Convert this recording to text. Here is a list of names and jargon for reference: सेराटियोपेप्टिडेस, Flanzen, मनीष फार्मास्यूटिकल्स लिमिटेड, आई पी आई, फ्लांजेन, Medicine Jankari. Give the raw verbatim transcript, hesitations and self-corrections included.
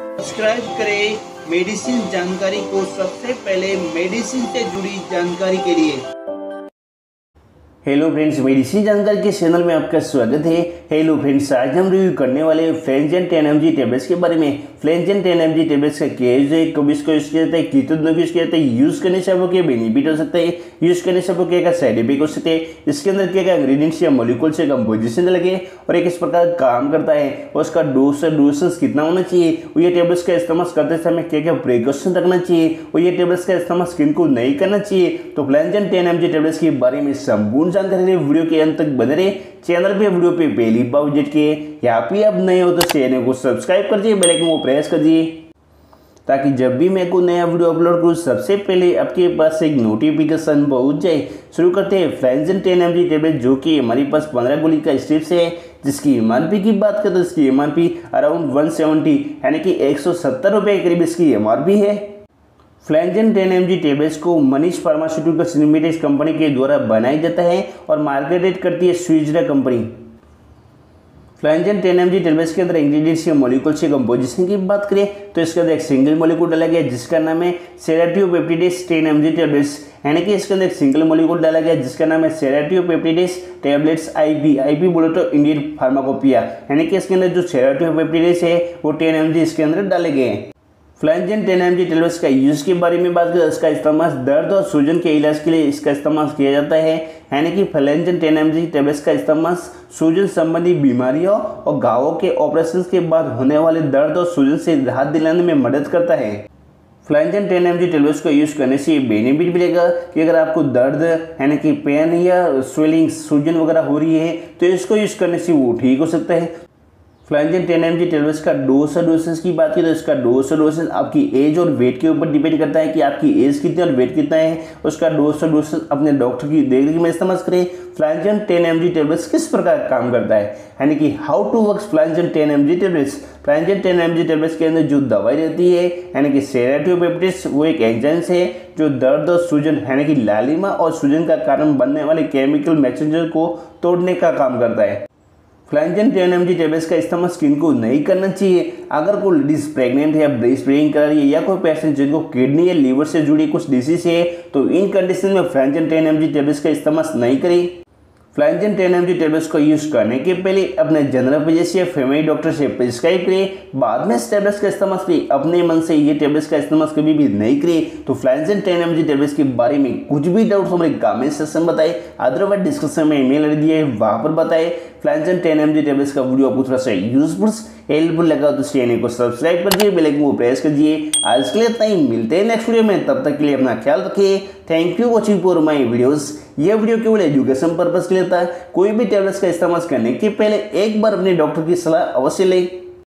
Subscribe करें medicine जानकारी को सबसे पहले मेडिसिन से जुड़ी जानकारी के लिए। हेलो फ्रेंड्स, मेडिसिन जानकारी के चैनल में आपका स्वागत है। हेलो फ्रेंड्स, आज हम रिव्यू करने वाले Flanzen ten M G tablets के बारे में। Flanzen ten M G tablets का क्या यूज है, कब इसको यूज़ किया जाता है, कितने यूज़ किया जाता है, यूज़ करने से आपको क्या बेनिफिट हो सकता है, यूज़ करने से आपको क्या क्या साइड इफेक्ट हो सकते हैं, इसके अंदर क्या क्या इंग्रीडियंट्स या मोलिकुल्स या कंपोजिशन लगे और एक इस प्रकार काम करता है और उसका डोज और डोसेस कितना होना चाहिए और ये टेबलेट्स का इस्तेमाल करते समय क्या क्या प्रिकॉशन रखना चाहिए और ये टेबलेट्स का इस्तेमाल स्किन को नहीं करना चाहिए। तो Flanzen ten M G tablets के बारे में संपूर्ण जानकारी वीडियो के अंत तक बने रहे। चैनल पे वीडियो पे पहली बार विजिट किए या फिर आप नए हो तो चैनल को सब्सक्राइब कर दीजिए, बेल आइकन को प्रेस कर दीजिए ताकि जब भी मैं कोई नया वीडियो अपलोड करूँ सबसे पहले आपके पास एक नोटिफिकेशन पहुँच जाए। शुरू करते हैं। फ्लांजेन ten M G tablet जो कि हमारे पास पंद्रह गोली का स्ट्रिप्स है, जिसकी एम आर पी की बात करें तो इसकी M R P around one seventy यानी कि एक सौ सत्तर रुपये के करीब इसकी एम आर पी है। Flanzen ten M G tablets को मनीष फार्मास्यूटिकल्स लिमिटेड कंपनी के द्वारा बनाया जाता है और मार्केटेड करती है Switzerland company. Flanzen ten M G tablets के अंदर इंग्रेडिएंट्स या मॉलिक्यूल से कंपोजिशन की बात करें तो इसके अंदर एक सिंगल मॉलिक्यूल डाला गया जिसका नाम है सेराटियोपेप्टिडेस ten M G tablets, यानी कि इसके अंदर एक सिंगल मॉलिक्यूल डाला गया जिसका नाम है सेराटियोपेप्टिडेस tablets आई पी आई P बोले तो इंडियन फार्माकोपिया, यानी कि इसके अंदर जो सेराटियोपेप्टिडेस है वो टेन एम जी इसके अंदर डाले गए हैं। फ्लांजेन ten M G tablets का यूज़ के बारे में बात करें, इसका इस्तेमाल दर्द और सूजन के इलाज के लिए इसका इस्तेमाल किया जाता है, यानी कि फ्लांजेन ten M G tablets का इस्तेमाल सूजन संबंधी बीमारियों और घावों के ऑपरेशन के बाद होने वाले दर्द और सूजन से राहत दिलाने में मदद करता है। फ्लांजेन ten M G tablets को यूज़ करने से ये बेनिफिट मिलेगा कि अगर आपको दर्द यानी कि पेन या स्वेलिंग सूजन वगैरह हो रही है तो इसको यूज़ करने से वो ठीक हो सकता है। फ्लांजेन ten M G tablets का डोज और डोसेस की बात की तो इसका डोज और डोसेस आपकी एज और वेट के ऊपर डिपेंड करता है कि आपकी एज कितनी और वेट कितना है। उसका डोज और डोसेस अपने डॉक्टर की देखरेख में इस्तेमाल करें। फ्लांजेन ten M G tablets किस प्रकार काम करता है, यानी कि how to work फ्लांजेन ten M G tablets. फ्लांजेन ten M G tablets के अंदर जो दवाई रहती है यानी कि सेराटियोपेप्टिडेस, वो एक एंजाइम है जो दर्द और सूजन यानी कि लालिमा और सूजन का कारण बनने वाले केमिकल मैसेंजर को तोड़ने का काम करता है। फ्लांजेन ten M G tablets का इस्तेमाल स्किन को नहीं करना चाहिए। अगर कोई लेडीज़ प्रेग्नेंट है या ब्रेस्ट ब्रेकिंग कर रही है या कोई पेशेंट जिनको किडनी या लीवर से जुड़ी कुछ डिसीज है तो इन कंडीशन में फ्लांजेन ten M G tablets का इस्तेमाल नहीं करें। फ्लांजेन ten M G tablets को यूज़ करने के पहले अपने जनरल फिजिशियन या फैमिली डॉक्टर से प्रिस्क्राइब करें, बाद में इस टेबलेट्स का इस्तेमाल करें। अपने मन से ये टेबलेट्स का इस्तेमाल कभी भी नहीं करें। तो फ्लांजेन ten M G tablets के बारे में कुछ भी डाउट हमारे कमेंट सेक्शन में बताएं, अदरवाइज डिस्क्रिप्शन में ईमेल आईडी है वहाँ पर बताएं। फ्लांजेन ten M G tablets का वीडियो आपको थोड़ा सा यूजफुल हेल्पफुल लगा तो चैनल को सब्सक्राइब कर दीजिए, बेल आइकन को प्रेस कर दीजिए। आज के लिए इतना ही, मिलते हैं नेक्स्ट वीडियो में, तब तक के लिए अपना ख्याल रखिए। Thank you watching for my videos. ये वीडियो केवल एजुकेशन पर्पज के लिए था। कोई भी टेबलेट्स का इस्तेमाल करने के पहले एक बार अपने डॉक्टर की सलाह अवश्य लें।